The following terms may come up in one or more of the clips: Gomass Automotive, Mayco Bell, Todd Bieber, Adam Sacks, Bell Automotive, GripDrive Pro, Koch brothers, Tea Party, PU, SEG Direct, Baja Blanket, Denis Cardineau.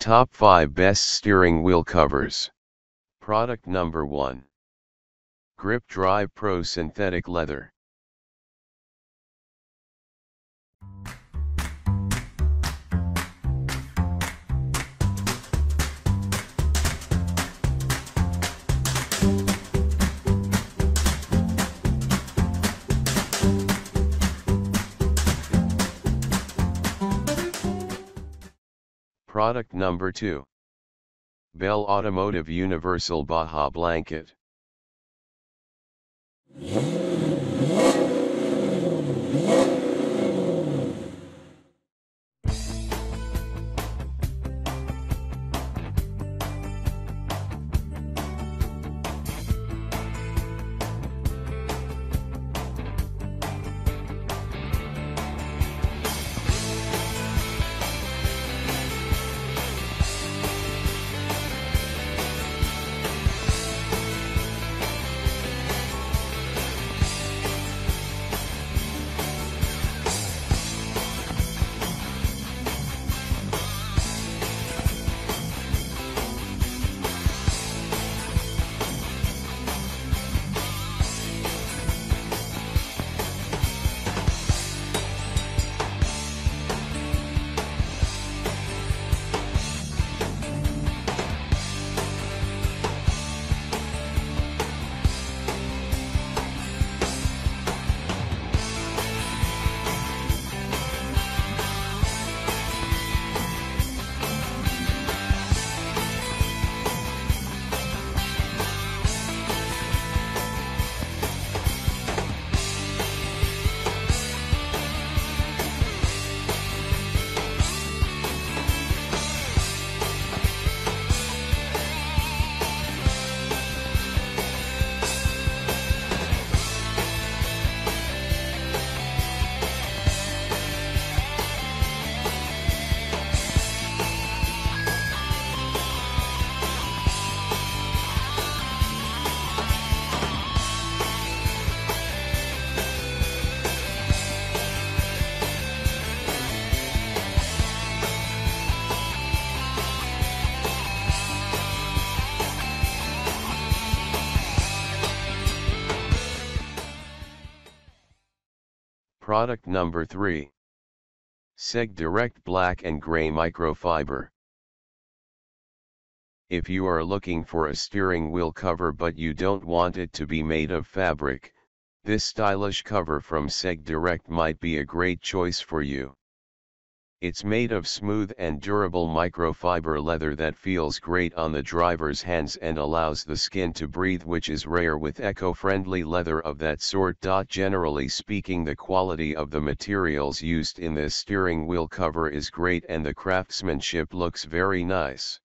Top 5 Best Steering Wheel Covers. Product number 1. GripDrive Pro Synthetic Leather. Product number 2. Bell Automotive Universal Baja Blanket. Product number 3. SEG Direct Black and Gray Microfiber. If you are looking for a steering wheel cover but you don't want it to be made of fabric, this stylish cover from SEG Direct might be a great choice for you. It's made of smooth and durable microfiber leather that feels great on the driver's hands and allows the skin to breathe, which is rare with eco-friendly leather of that sort. Generally speaking, the quality of the materials used in this steering wheel cover is great and the craftsmanship looks very nice.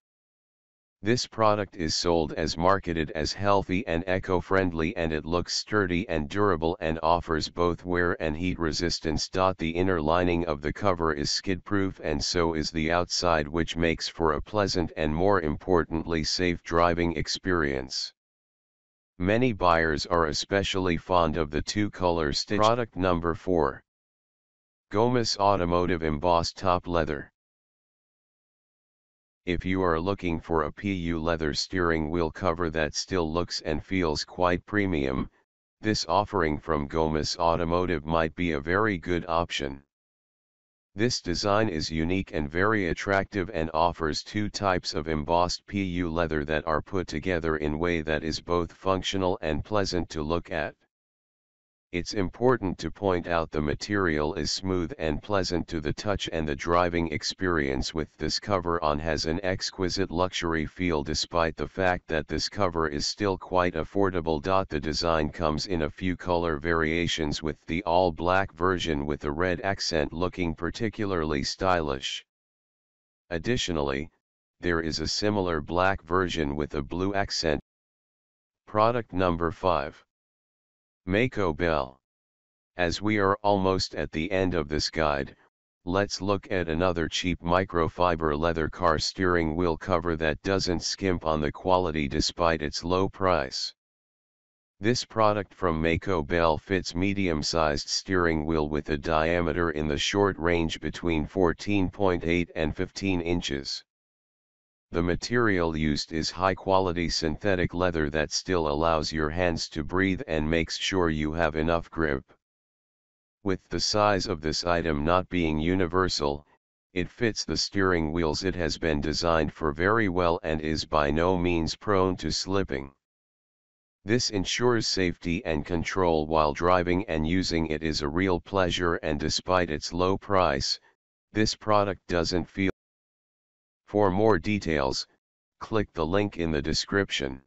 This product is sold as marketed as healthy and eco-friendly, and it looks sturdy and durable and offers both wear and heat resistance. The inner lining of the cover is skid-proof and so is the outside, which makes for a pleasant and, more importantly, safe driving experience. Many buyers are especially fond of the two-color stitch. Product number 4. Gomass Automotive Embossed Top Leather. If you are looking for a PU leather steering wheel cover that still looks and feels quite premium, this offering from Gomass Automotive might be a very good option. This design is unique and very attractive and offers two types of embossed PU leather that are put together in a way that is both functional and pleasant to look at. It's important to point out the material is smooth and pleasant to the touch, and the driving experience with this cover on has an exquisite luxury feel, despite the fact that this cover is still quite affordable. The design comes in a few color variations, with the all-black version with the red accent looking particularly stylish. Additionally, there is a similar black version with a blue accent. Product number 5. Mayco Bell. As we are almost at the end of this guide, let's look at another cheap microfiber leather car steering wheel cover that doesn't skimp on the quality despite its low price. This product from Mayco Bell fits medium-sized steering wheel with a diameter in the short range between 14.8 and 15 inches. The material used is high-quality synthetic leather that still allows your hands to breathe and makes sure you have enough grip. With the size of this item not being universal, it fits the steering wheels it has been designed for very well and is by no means prone to slipping. This ensures safety and control while driving, and using it is a real pleasure, and despite its low price, this product doesn't feel. For more details, click the link in the description.